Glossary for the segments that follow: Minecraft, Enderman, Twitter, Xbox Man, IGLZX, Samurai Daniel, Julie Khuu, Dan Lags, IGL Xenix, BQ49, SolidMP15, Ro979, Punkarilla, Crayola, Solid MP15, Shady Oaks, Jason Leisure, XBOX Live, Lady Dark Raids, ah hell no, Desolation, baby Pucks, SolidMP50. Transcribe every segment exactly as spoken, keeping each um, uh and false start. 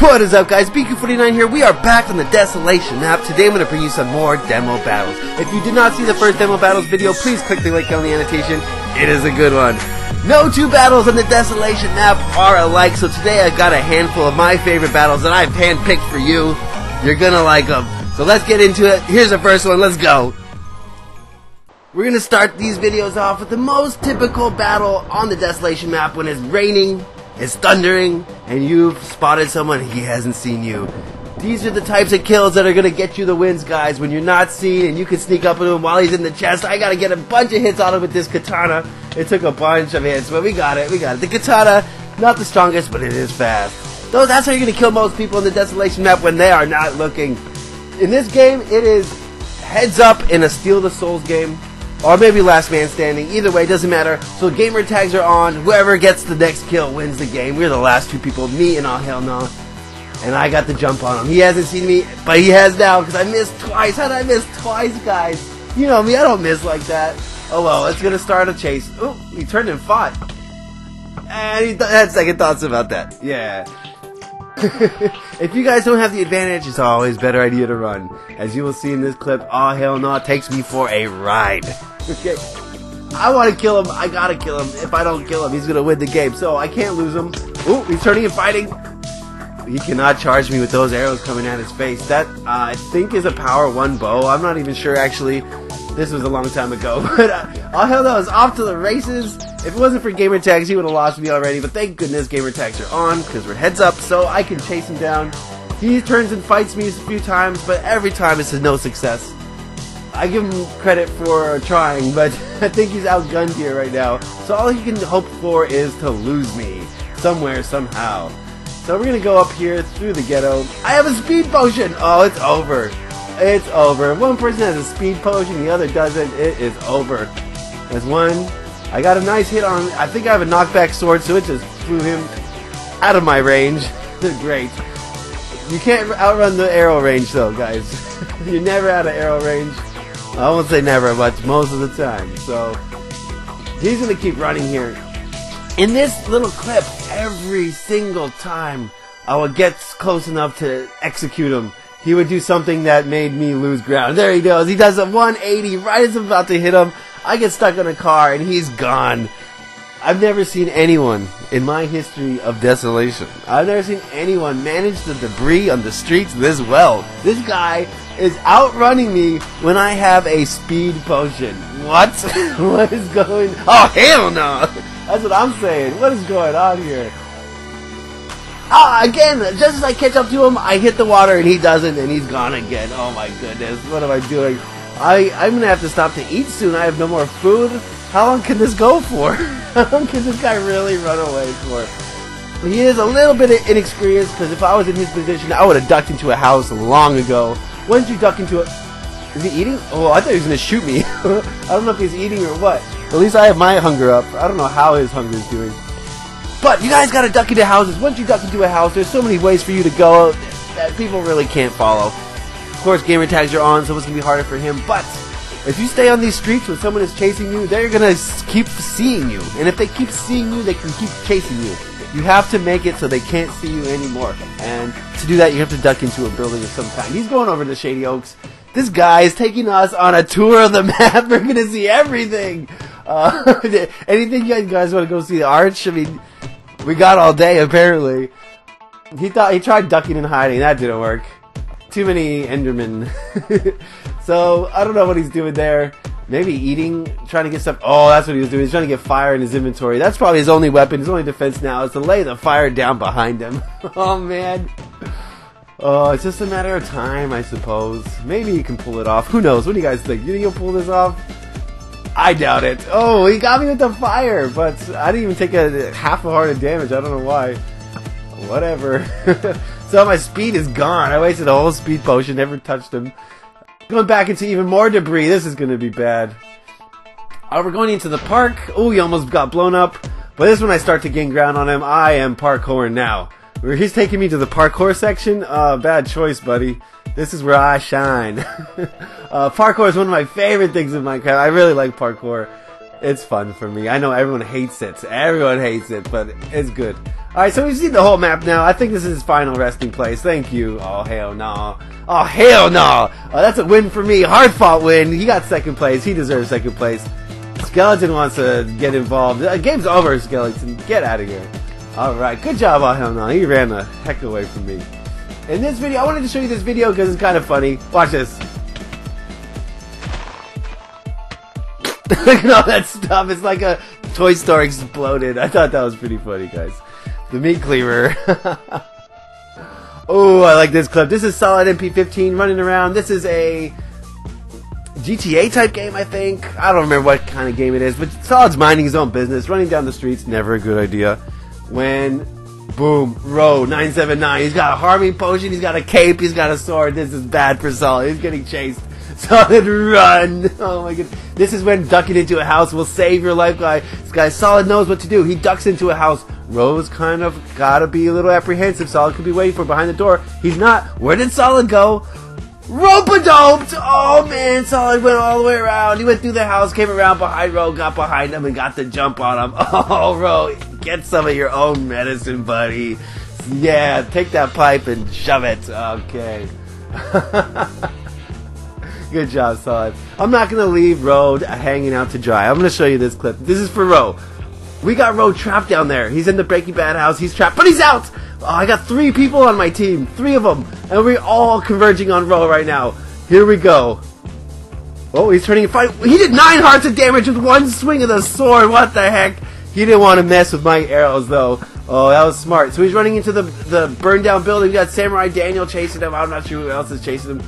What is up, guys? B Q forty-nine here. We are back on the Desolation map. Today I'm going to bring you some more demo battles. If you did not see the first demo battles video, please click the link on the annotation. It is a good one. No two battles on the Desolation map are alike, so today I've got a handful of my favorite battles that I've handpicked for you. You're going to like them. So let's get into it. Here's the first one. Let's go. We're going to start these videos off with the most typical battle on the Desolation map when it's raining, it's thundering, and you've spotted someone and he hasn't seen you. These are the types of kills that are going to get you the wins, guys. When you're not seen and you can sneak up on him while he's in the chest. I got to get a bunch of hits on him with this katana. It took a bunch of hits, but we got it. We got it. The katana, not the strongest, but it is fast. So that's how you're going to kill most people in the Desolation map when they are not looking. In this game, it is heads up in a Steal the Souls game. Or maybe last man standing. Either way, doesn't matter. So gamer tags are on. Whoever gets the next kill wins the game. We're the last two people. Me and ah hell no. And I got the jump on him. He hasn't seen me, but he has now because I missed twice. How did I miss twice, guys? You know me. I don't miss like that. Oh well, it's gonna start a chase. Oh, he turned and fought. And he th had second thoughts about that. Yeah. If you guys don't have the advantage, it's always a better idea to run. As you will see in this clip, ah hell no takes me for a ride. Okay. I want to kill him. I gotta kill him. If I don't kill him, he's gonna win the game. So I can't lose him. Ooh, he's turning and fighting. He cannot charge me with those arrows coming at his face. That uh, I think is a power one bow. I'm not even sure actually. This was a long time ago. But uh, oh hell no, it's off to the races. If it wasn't for gamer tags, he would have lost me already. But thank goodness gamer tags are on because we're heads up, so I can chase him down. He turns and fights me a few times, but every time it's a no success. I give him credit for trying, but I think he's outgunned here right now. So all he can hope for is to lose me. Somewhere, somehow. So we're going to go up here through the ghetto. I have a speed potion! Oh, it's over. It's over. One person has a speed potion, the other doesn't. It is over. There's one. I got a nice hit on him. I think I have a knockback sword, so it just flew him out of my range. Great. You can't outrun the arrow range, though, guys. You're never out of arrow range. I won't say never, but most of the time. So he's going to keep running here. In this little clip, every single time I would get close enough to execute him, he would do something that made me lose ground. There he goes. He does a one eighty right as I'm about to hit him. I get stuck in a car, and he's gone. I've never seen anyone in my history of Desolation. I've never seen anyone manage the debris on the streets this well. This guy is outrunning me when I have a speed potion. What? What is going on? Oh, hell no! That's what I'm saying. What is going on here? Ah, again, just as I catch up to him, I hit the water, and he doesn't, and he's gone again. Oh my goodness, what am I doing? I, I'm going to have to stop to eat soon. I have no more food. How long can this go for? How long can this guy really run away for? He is a little bit inexperienced because if I was in his position, I would have ducked into a house long ago. Once you duck into a... Is he eating? Oh, I thought he was going to shoot me. I don't know if he's eating or what. At least I have my hunger up. I don't know how his hunger is doing. But you guys got to duck into houses. Once you duck into a house, there's so many ways for you to go that people really can't follow. Of course, gamer tags are on, so it's going to be harder for him, but... if you stay on these streets when someone is chasing you, they're going to keep seeing you. And if they keep seeing you, they can keep chasing you. You have to make it so they can't see you anymore. And to do that, you have to duck into a building of some kind. He's going over to Shady Oaks. This guy is taking us on a tour of the map. We're going to see everything. Uh, anything you guys want to go see? The arch? I mean, we got all day, apparently. He thought he tried ducking and hiding. That didn't work. Too many Endermen. So, I don't know what he's doing there. Maybe eating, trying to get stuff. Oh, that's what he was doing. He's trying to get fire in his inventory. That's probably his only weapon. His only defense now is to lay the fire down behind him. Oh, man. Oh, it's just a matter of time, I suppose. Maybe he can pull it off. Who knows? What do you guys think? You think he'll pull this off? I doubt it. Oh, he got me with the fire, but I didn't even take a half a heart of damage. I don't know why. Whatever. So my speed is gone. I wasted a whole speed potion, never touched him. Going back into even more debris. This is going to be bad. Oh, we're going into the park. Oh, he almost got blown up. But this is when I start to gain ground on him. I am parkour now. He's taking me to the parkour section. Uh, bad choice, buddy. This is where I shine. uh, parkour is one of my favorite things in Minecraft. I really like parkour. It's fun for me. I know everyone hates it. Everyone hates it, but it's good. Alright, so we've seen the whole map now. I think this is his final resting place. Thank you. Oh, hell no. Oh, hell no. Oh, that's a win for me. Hard-fought win. He got second place. He deserves second place. Skeleton wants to get involved. Uh, game's over, Skeleton. Get out of here. Alright, good job, ah hell no. He ran the heck away from me. In this video, I wanted to show you this video because it's kind of funny. Watch this. Look at all that stuff. It's like a Toy Story exploded. I thought that was pretty funny, guys. The meat cleaver. Oh, I like this clip. This is Solid M P fifteen running around. This is a G T A type game, I think. I don't remember what kind of game it is, but Solid's minding his own business. Running down the streets, never a good idea. When, boom, Ro nine seven nine. He's got a harming potion, he's got a cape, he's got a sword. This is bad for Solid. He's getting chased. Solid, run! Oh my goodness. This is when ducking into a house will save your life, guy. This guy, Solid, knows what to do. He ducks into a house. Ro's kind of gotta be a little apprehensive. Solid could be waiting for him behind the door. He's not. Where did Solid go? Rope-a-doped! Oh man, Solid went all the way around. He went through the house, came around behind Ro, got behind him, and got the jump on him. Oh, Ro, get some of your own medicine, buddy. Yeah, take that pipe and shove it. Okay. Good job, Solid. I'm not going to leave Ro hanging out to dry. I'm going to show you this clip. This is for Ro. We got Ro trapped down there. He's in the Breaking Bad house. He's trapped, but he's out! Oh, I got three people on my team. Three of them. And we're all converging on Ro right now. Here we go. Oh, he's turning a fight. He did nine hearts of damage with one swing of the sword. What the heck? He didn't want to mess with my arrows, though. Oh, that was smart. So he's running into the, the burned-down building. We got Samurai Daniel chasing him. I'm not sure who else is chasing him.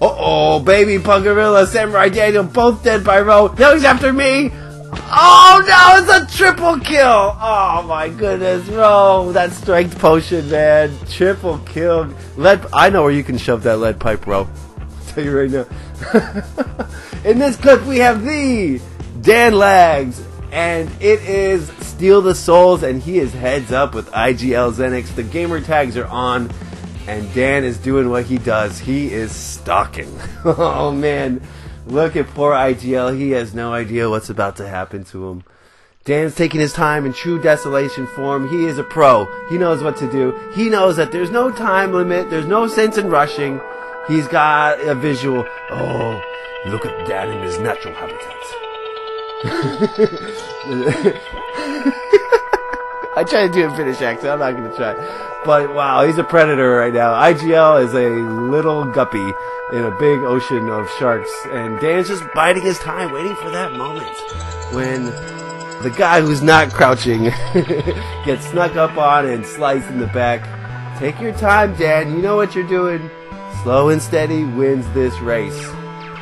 Uh-oh, baby Punkarilla, Samurai Daniel, both dead by Ro. Now he's after me! Oh no, it's a triple kill! Oh my goodness, Ro, that strength potion, man. Triple kill. Lead, I know where you can shove that lead pipe, Ro. I'll tell you right now. In this clip, we have the Dan Lags, and it is Steal the Souls, and he is heads up with I G L Xenix. The gamer tags are on. And Dan is doing what he does. He is stalking. Oh, man. Look at poor I G L. He has no idea what's about to happen to him. Dan's taking his time in true desolation form. He is a pro. He knows what to do. He knows that there's no time limit. There's no sense in rushing. He's got a visual. Oh, look at Dan in his natural habitat. I try to do a Finnish accent. I'm not going to try. But, wow, he's a predator right now. I G L is a little guppy in a big ocean of sharks. And Dan's just biding his time, waiting for that moment when the guy who's not crouching gets snuck up on and sliced in the back. Take your time, Dan. You know what you're doing. Slow and steady wins this race.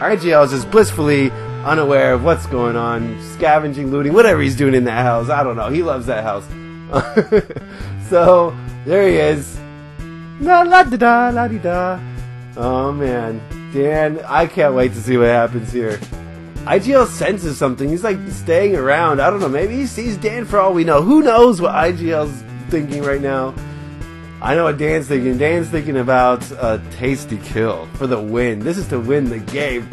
I G L is just blissfully unaware of what's going on, scavenging, looting, whatever he's doing in that house. I don't know. He loves that house. So there he is. La la da da la di da. Oh man, Dan, I can't wait to see what happens here. I G L senses something. He's like staying around. I don't know. Maybe he sees Dan for all we know. Who knows what I G L's thinking right now? I know what Dan's thinking. Dan's thinking about a tasty kill for the win. This is to win the game.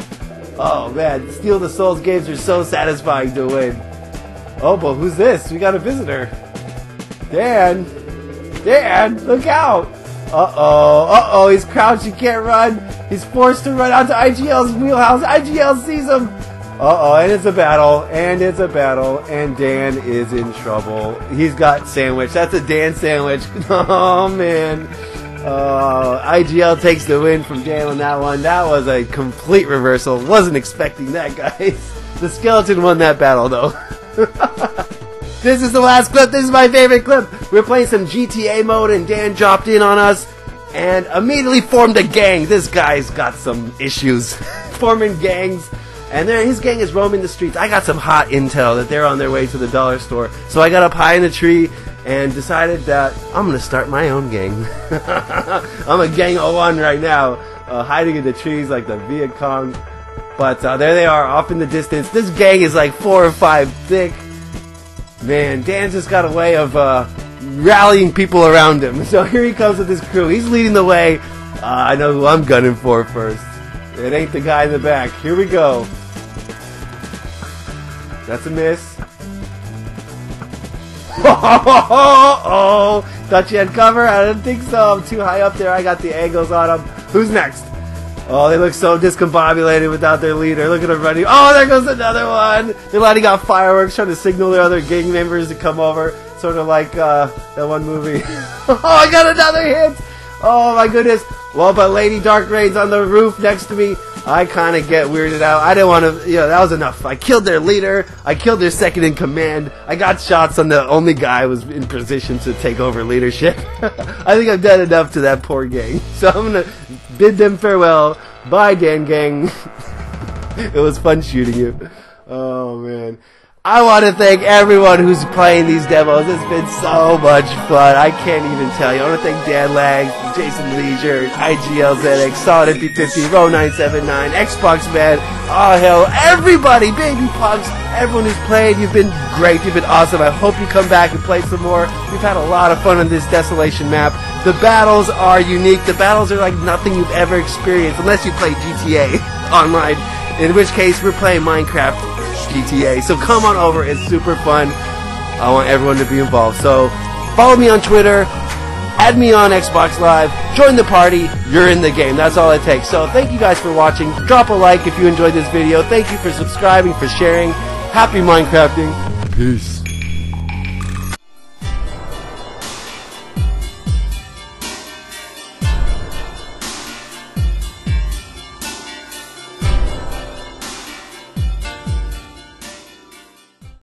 Oh man, Steal the Souls games are so satisfying to win. Oh, but who's this? We got a visitor. Dan! Dan! Look out! Uh-oh, uh-oh, he's crouched, he can't run! He's forced to run out to I G L's wheelhouse, I G L sees him! Uh-oh, and it's a battle, and it's a battle, and Dan is in trouble. He's got sandwich, that's a Dan sandwich. Oh, man. Uh, I G L takes the win from Dan on that one. That was a complete reversal. Wasn't expecting that, guys. The Skeleton won that battle, though. This is the last clip. This is my favorite clip. We're playing some G T A mode, and Dan dropped in on us and immediately formed a gang. This guy's got some issues forming gangs, and there his gang is roaming the streets. I got some hot intel that they're on their way to the dollar store, so I got up high in a tree and decided that I'm going to start my own gang. I'm a gang of one right now, uh, hiding in the trees like the Viet Cong. But uh, there they are off in the distance. This gang is like four or five thick. Man, Dan's just got a way of uh, rallying people around him. So here he comes with his crew. He's leading the way. Uh, I know who I'm gunning for first. It ain't the guy in the back. Here we go. That's a miss. Oh, thought you had cover? I don't think so. I'm too high up there. I got the angles on them. Who's next? Oh, they look so discombobulated without their leader. Look at them running. Oh, there goes another one. They're lighting out fireworks, trying to signal their other gang members to come over. Sort of like uh, that one movie. Oh, I got another hit. Oh, my goodness. Well, but Lady Dark Raids on the roof next to me. I kind of get weirded out. I didn't want to, you know, that was enough. I killed their leader. I killed their second in command. I got shots on the only guy who was in position to take over leadership. I think I've done enough to that poor gang. So I'm going to bid them farewell. Bye, Dan Gang. It was fun shooting you. Oh, man. I want to thank everyone who's playing these demos. It's been so much fun. I can't even tell you. I want to thank Dan Lags, Jason Leisure, I G L Z X, Solid M P fifty, Ro nine seven nine, Xbox Man, ah hell, everybody, baby Pucks, everyone who's played. You've been great. You've been awesome. I hope you come back and play some more. We've had a lot of fun on this Desolation map. The battles are unique. The battles are like nothing you've ever experienced, unless you play G T A online, in which case we're playing Minecraft G T A. So come on over, it's super fun. I want everyone to be involved. So follow me on Twitter, add me on Xbox Live, join the party, you're in the game. That's all it takes. So thank you guys for watching. Drop a like if you enjoyed this video. Thank you for subscribing, for sharing. Happy Minecrafting. Peace.